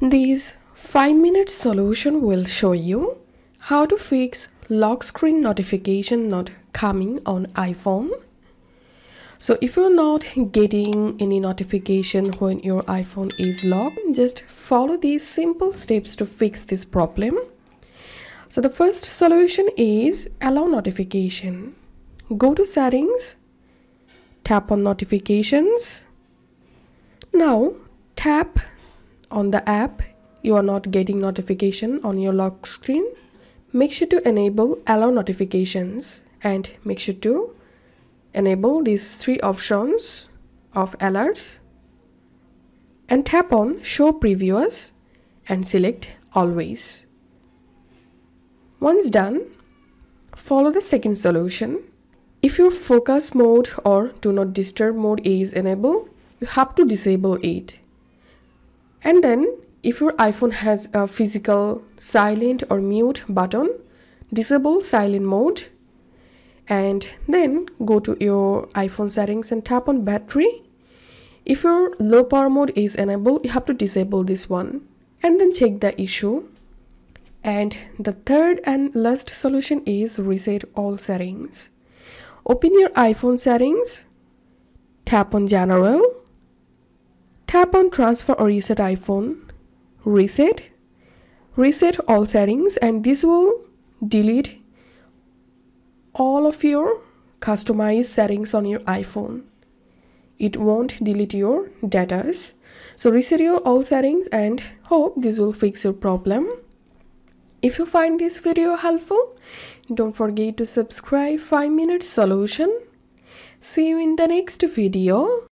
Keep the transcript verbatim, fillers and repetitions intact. This five minute solution will show you how to fix lock screen notification not coming on iPhone. So if you're not getting any notification when your iPhone is locked, just follow these simple steps to fix this problem. So the first solution is allow notification. Go to settings, tap on notifications. Now tap on the app you are not getting notification on your lock screen. Make sure to enable allow notifications and make sure to enable these three options of alerts and tap on show previewers and select always. Once done, follow the second solution. If your focus mode or do not disturb mode is enabled, you have to disable it. And then if your iPhone has a physical silent or mute button, disable silent mode and then go to your iPhone settings and tap on battery. If your low power mode is enabled, you have to disable this one and then check the issue. And the third and last solution is reset all settings. Open your iPhone settings, tap on general, tap on transfer or reset iPhone, reset, reset all settings, and this will delete all of your customized settings on your iPhone. It won't delete your data. So reset your all settings and hope this will fix your problem. If you find this video helpful, don't forget to subscribe five minute solution. See you in the next video.